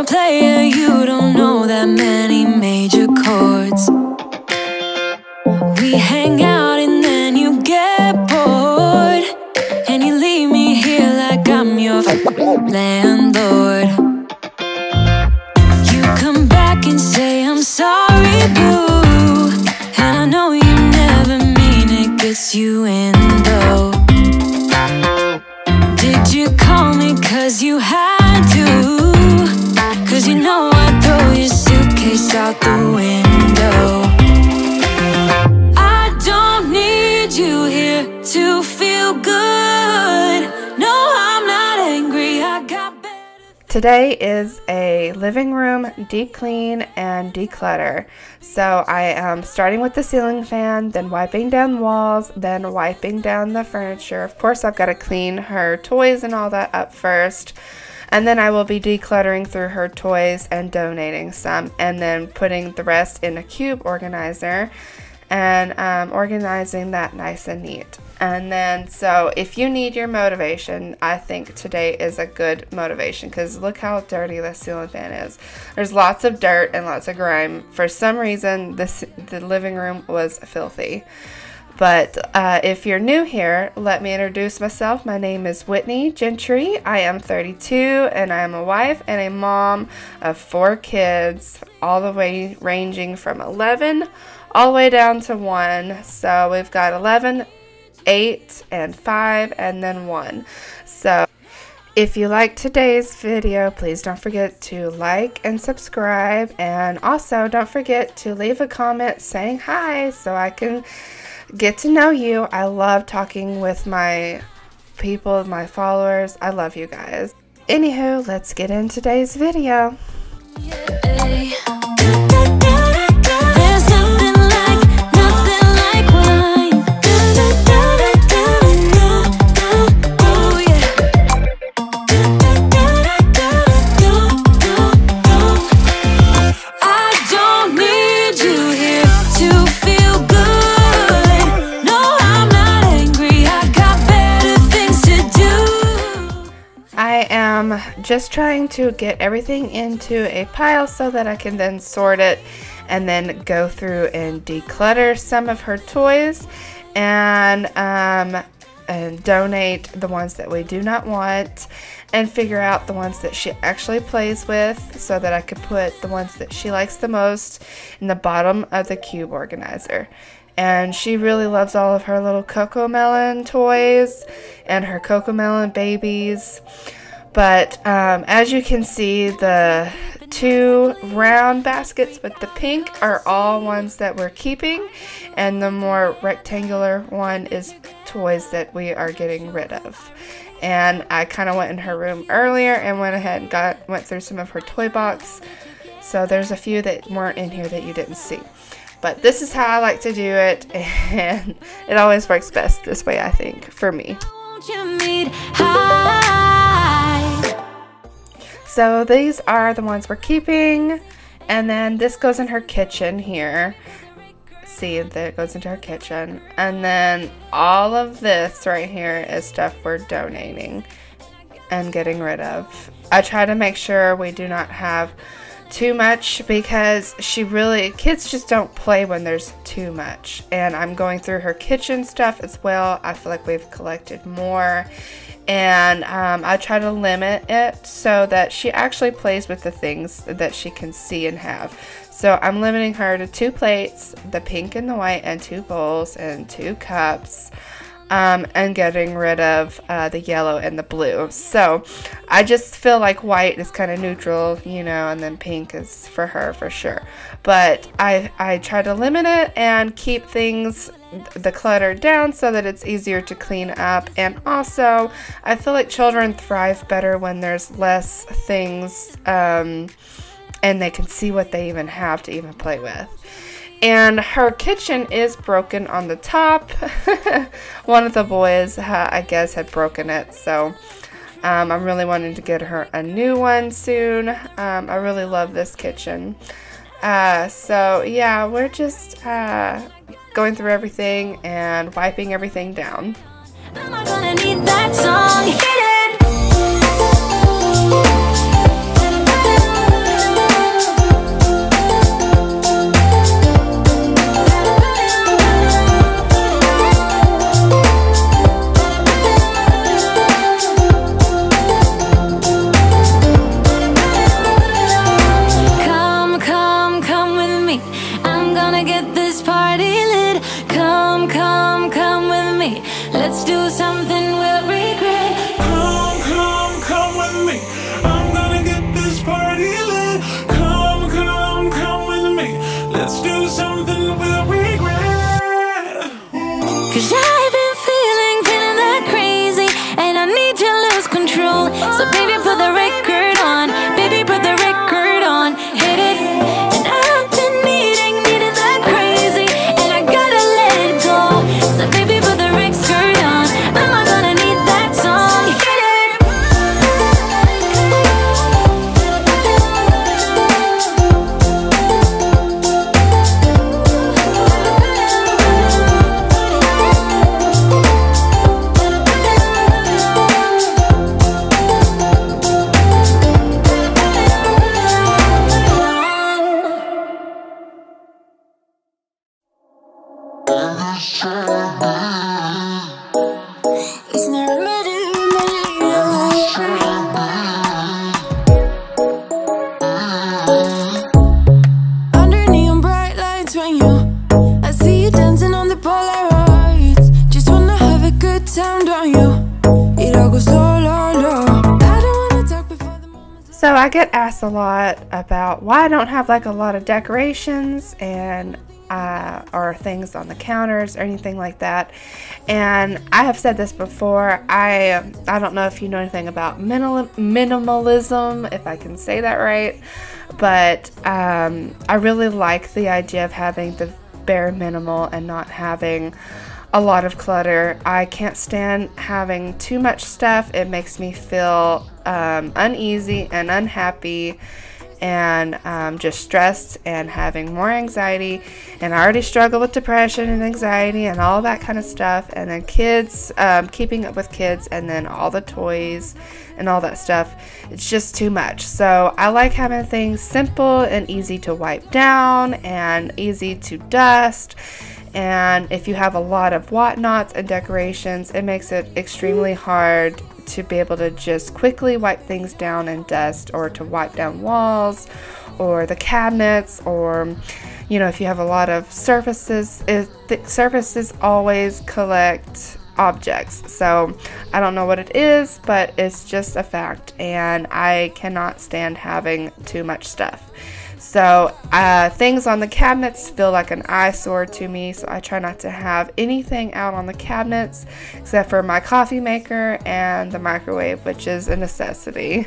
a player, you don't know that many major chords. We hang out and then you get bored, and you leave me here like I'm your landlord. You come back and say I'm sorry, boo, and I know you never mean it, gets you in though. Did you call me cause you had to? Cause you know I'd throw your suitcase out the window. I don't need you here to feel good. No, I'm not angry, I got better. Today is a living room deep clean and declutter. So I am starting with the ceiling fan, then wiping down walls, then wiping down the furniture. Of course, I've got to clean her toys and all that up first. And then I will be decluttering through her toys and donating some, and then putting the rest in a cube organizer and organizing that nice and neat. And then, so if you need your motivation, I think today is a good motivation, because look how dirty the ceiling fan is. There's lots of dirt and lots of grime. For some reason, the living room was filthy. But if you're new here, let me introduce myself. My name is Whitney Gentry. I am 32, and I am a wife and a mom of 4 kids, all the way ranging from 11 all the way down to 1. So we've got 11, 8, and 5, and then 1. So if you like today's video, please don't forget to like and subscribe, and also don't forget to leave a comment saying hi so I can get to know you. I love talking with my people, my followers. I love you guys. Anywho, let's get in today's video. Just trying to get everything into a pile so that I can then sort it and then go through and declutter some of her toys and donate the ones that we do not want, and figure out the ones that she actually plays with so that I could put the ones that she likes the most in the bottom of the cube organizer. And she really loves all of her little Cocomelon toys and her Cocomelon babies. But as you can see, the 2 round baskets with the pink are all ones that we're keeping, and the more rectangular one is toys that we are getting rid of. And I kind of went in her room earlier and went ahead and went through some of her toy box. So there's a few that weren't in here that you didn't see. But this is how I like to do it, and it always works best this way, I think, for me. So these are the ones we're keeping, and then this goes in her kitchen here. See, that goes into her kitchen. And then all of this right here is stuff we're donating and getting rid of. I try to make sure we do not have too much, because she really, kids just don't play when there's too much. And I'm going through her kitchen stuff as well. I feel like we've collected more. And I try to limit it so that she actually plays with the things that she can see and have. So I'm limiting her to 2 plates, the pink and the white, and 2 bowls and 2 cups, and getting rid of the yellow and the blue. So I just feel like white is kind of neutral, you know, and then pink is for her for sure. But I try to limit it and keep things, the clutter down, so that it's easier to clean up. And also I feel like children thrive better when there's less things, and they can see what they even have to even play with. And her kitchen is broken on the top. One of the boys, I guess, had broken it, so I'm really wanting to get her a new one soon. I really love this kitchen. So yeah, we're just going through everything and wiping everything down. I'm not gonna need that song. Hit it. Under neon bright lights when you, I see you dancing on the Polaroids. Just wanna have a good time, don't you? It all goes low, low, low. I don't wanna talk before the moment. So I get asked a lot about why I don't have like a lot of decorations and or things on the counters or anything like that, and I have said this before, I don't know if you know anything about minimalism, if I can say that right, but I really like the idea of having the bare minimal and not having a lot of clutter. I can't stand having too much stuff. It makes me feel uneasy and unhappy and just stressed and having more anxiety, and I already struggle with depression and anxiety and all that kind of stuff, and then kids, keeping up with kids, and then all the toys and all that stuff. It's just too much. So I like having things simple and easy to wipe down and easy to dust. And if you have a lot of whatnots and decorations, it makes it extremely hard to be able to just quickly wipe things down and dust, or to wipe down walls or the cabinets, or you know, if you have a lot of surfaces, surfaces always collect objects. So I don't know what it is, but it's just a fact, and I cannot stand having too much stuff. So things on the cabinets feel like an eyesore to me, so I try not to have anything out on the cabinets except for my coffee maker and the microwave, which is a necessity.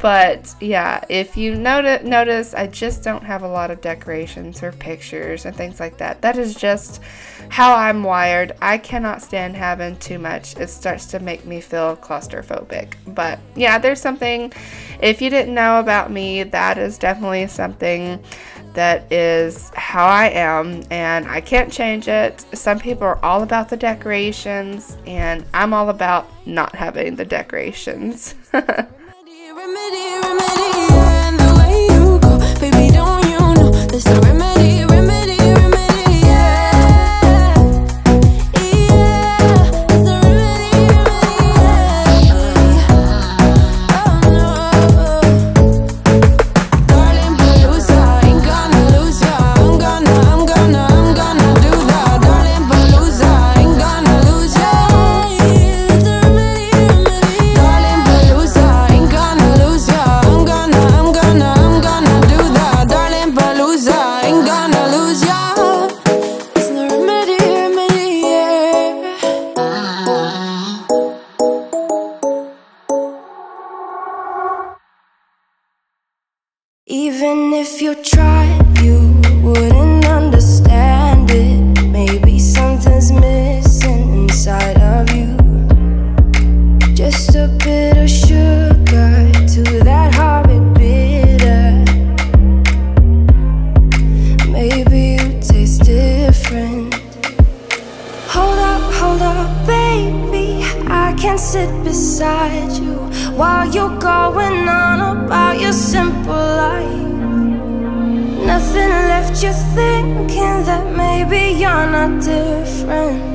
But yeah, if you notice, I just don't have a lot of decorations or pictures and things like that. That is just how I'm wired. I cannot stand having too much. It starts to make me feel claustrophobic. But yeah, there's something, if you didn't know about me, that is definitely something that is how I am, and I can't change it. Some people are all about the decorations, and I'm all about not having the decorations. Even if you tried, you wouldn't understand it. Maybe something's missing inside of you. Just a bit of sugar to that horrid bitter. Maybe you taste different. Hold up, baby. I can't sit beside you while you're going on about your simple life. Nothing left you thinking that maybe you're not different.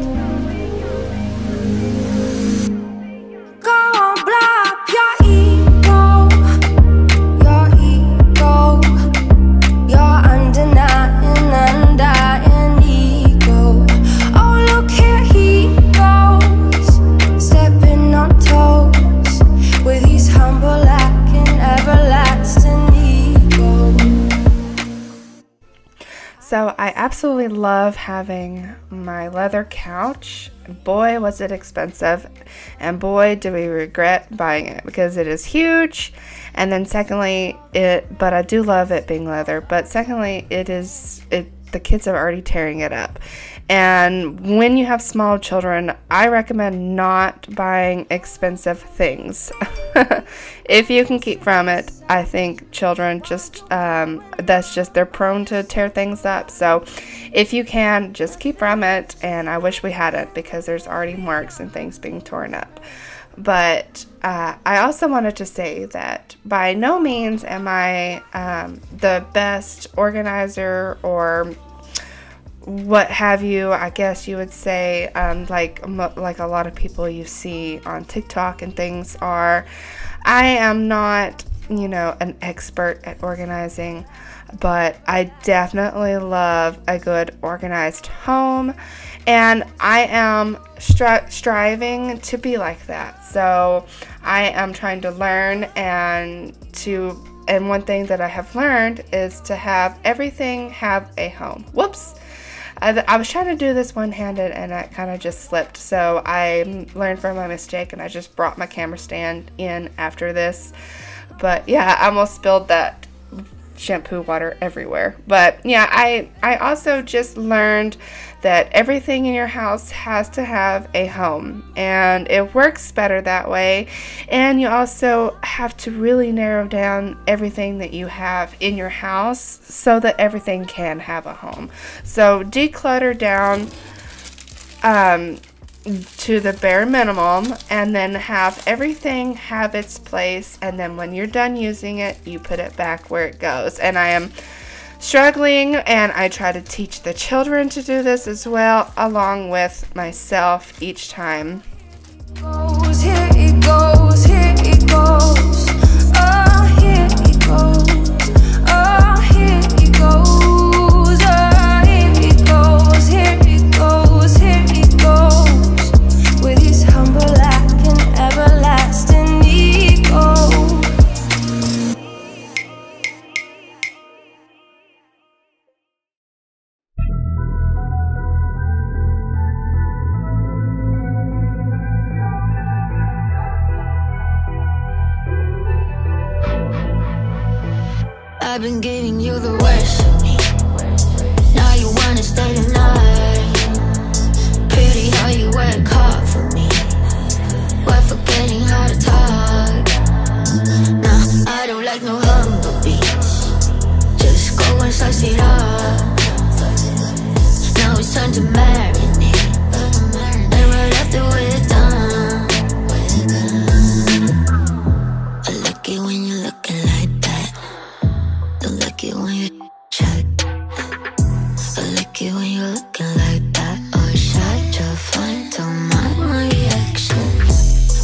So I absolutely love having my leather couch. Boy, was it expensive, and boy, do we regret buying it, because it is huge. And then secondly, but I do love it being leather, but secondly, the kids are already tearing it up. And when you have small children, I recommend not buying expensive things. If you can keep from it, I think children just, they're prone to tear things up. So if you can, just keep from it. And I wish we hadn't, because there's already marks and things being torn up. But I also wanted to say that by no means am I the best organizer or what have you, I guess you would say, like a lot of people you see on TikTok and things are, I am not, you know, an expert at organizing, but I definitely love a good organized home, and I am striving to be like that. So I am trying to learn, and one thing that I have learned is to have everything have a home. Whoops. I was trying to do this one-handed and I kind of just slipped, so I learned from my mistake and I just brought my camera stand in after this. But yeah, I almost spilled that shampoo water everywhere. But yeah, I also just learned that everything in your house has to have a home, and it works better that way. And you also have to really narrow down everything that you have in your house so that everything can have a home. So declutter down to the bare minimum, and then have everything have its place, and then when you're done using it, you put it back where it goes. And I am struggling, and I try to teach the children to do this as well, along with myself each time. Here it goes, here it goes, oh here it goes, oh here it goes, oh here it goes, here it goes, here it goes, with his humble lack and everlasting ego. I've been giving you the worst. Now you wanna stay the night. Pretty how you work hard for me. Why forgetting how to talk? Nah, I don't like no humble bitch. Just go and slice it up. Now it's time to marinate, and right after we're done, I like it when you're looking like when you check. I like it when you're looking like that. Oh, shut your phone, don't mind my reaction.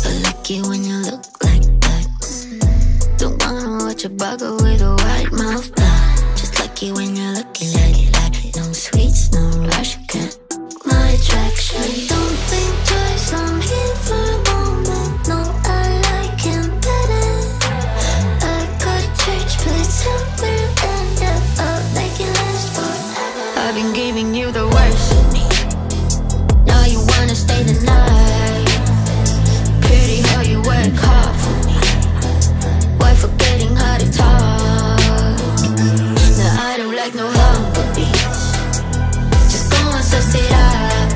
I like it when you look like that. Don't wanna watch a bugger with a wide mouth. Nah, just like it when you're looking like it, like it. No sweets, no rush, you can't look my attraction. I don't think twice, I'm here for a moment. No, I like him better. I got church, please help me. I've been giving you the worst of me. Now you wanna stay the night. Pretty how you work hard for me. Why forgetting how to talk? Now I don't like no humble bitch. Just go and suss it up.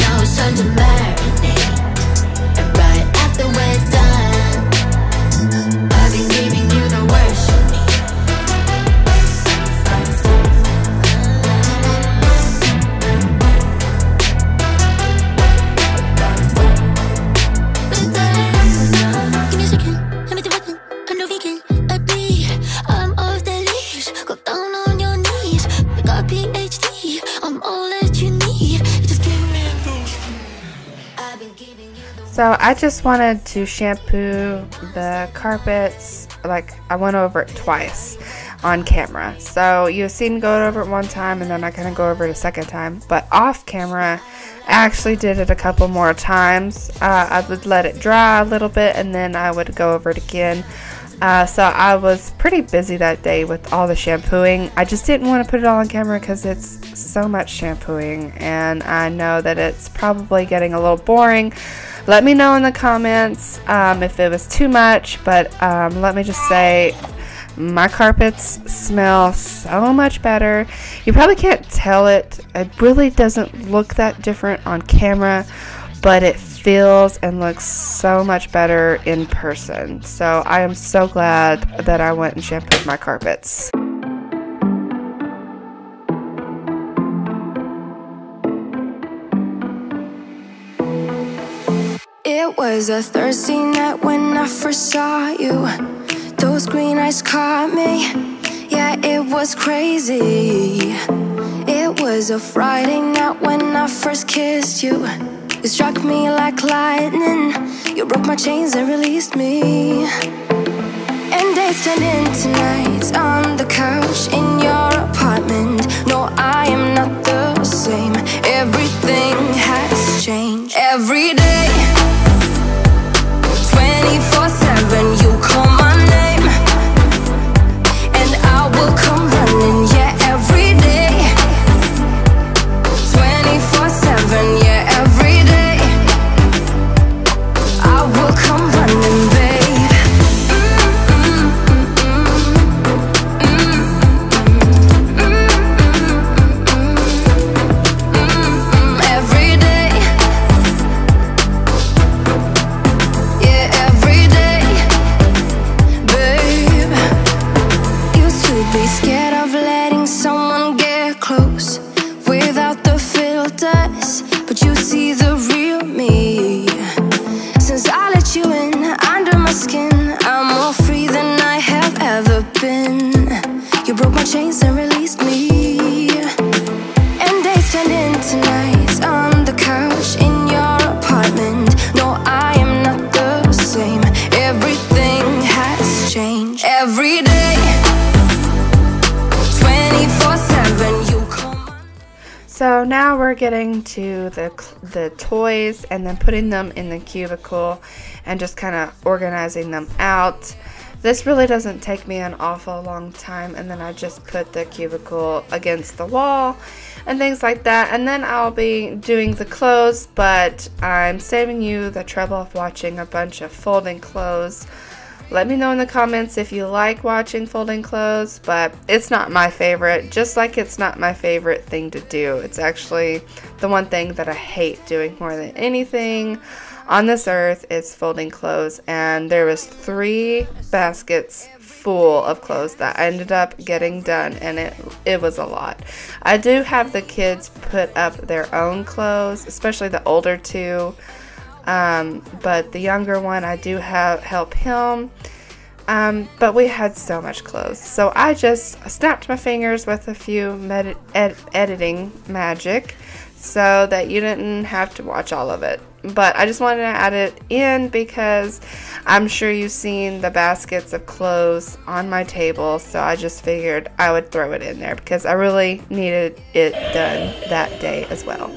Now it's time to marinate, and right after we're done, I've been giving you the worst of me. So I just wanted to shampoo the carpets, like I went over it twice on camera. So you've seen me go over it one time and then I kind of go over it a second time, but off camera I actually did it a couple more times. I would let it dry a little bit and then I would go over it again. So I was pretty busy that day with all the shampooing. I just didn't want to put it all on camera because it's so much shampooing, and I know that it's probably getting a little boring. Let me know in the comments if it was too much, but let me just say my carpets smell so much better. You probably can't tell it. It really doesn't look that different on camera, but it feels and looks so much better in person. So I am so glad that I went and shampooed my carpets. It was a Thursday night when I first saw you. Those green eyes caught me. Yeah, it was crazy. It was a Friday night when I first kissed you. You struck me like lightning. You broke my chains and released me. And days turned into nights on the couch in your apartment. No, I am not the same. Everything has changed. Every day, 24/7, you call my name, and I will come running. Yeah, every day, 24/7. Yeah, every day, I will come running, babe. Every day, yeah, every day, babe. Used to be scared of letting someone get close without the filters, but you see the real me. Since I let you in, under my skin, I'm more free than I have ever been. You broke my chains and released me. And days turned into nights on the couch in your apartment. No, I am not the same. Everything has changed. Every day, 24/7, you call my... So now we're getting to the toys and then putting them in the cubicle and just kind of organizing them out. This really doesn't take me an awful long time, and then I just put the cubicle against the wall and things like that. And then I'll be doing the clothes, but I'm saving you the trouble of watching a bunch of folding clothes. Let me know in the comments if you like watching folding clothes, but it's not my favorite, just like it's not my favorite thing to do. It's actually the one thing that I hate doing more than anything on this earth is folding clothes, and there was 3 baskets full of clothes that I ended up getting done, and it was a lot. I do have the kids put up their own clothes, especially the older two. But the younger one, I do help him, but we had so much clothes, so I just snapped my fingers with a few editing magic so that you didn't have to watch all of it. But I just wanted to add it in because I'm sure you've seen the baskets of clothes on my table, so I just figured I would throw it in there because I really needed it done that day as well.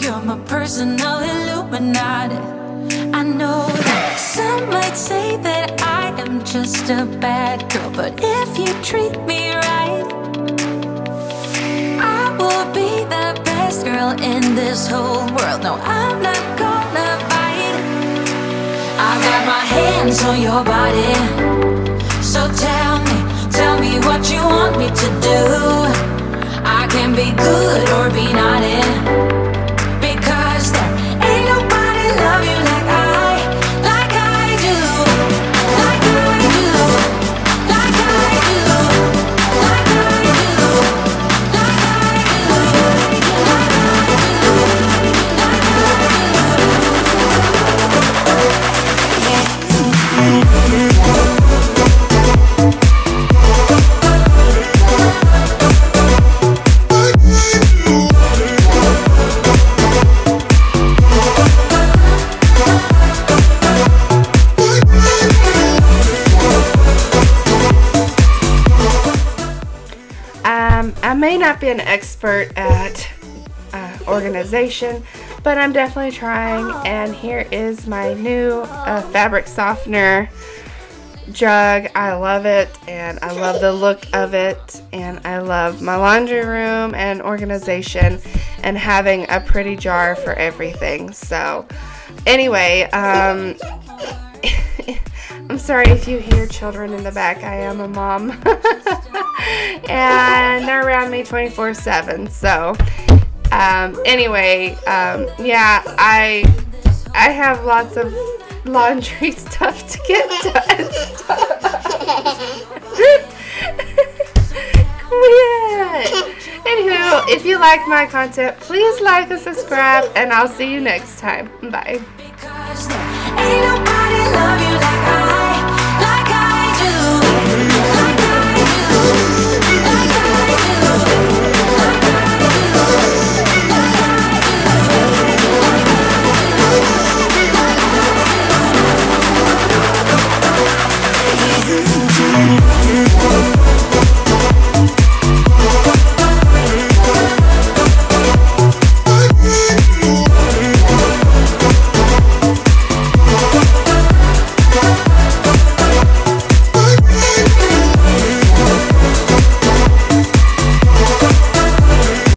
You're my personal Illuminati. I know that some might say that I am just a bad girl, but if you treat me right, I will be the best girl in this whole world. No, I'm not gonna bite. I've got my hands on your body, so tell me what you want me to do. I can be good or be naughty. I may not be an expert at organization, but I'm definitely trying, and here is my new fabric softener jug. I love it, and I love the look of it, and I love my laundry room and organization and having a pretty jar for everything. So anyway, I'm sorry if you hear children in the back. I am a mom. And they're around me 24/7. So anyway, yeah, I have lots of laundry stuff to get done. like my content, please like and subscribe, and I'll see you next time. Bye.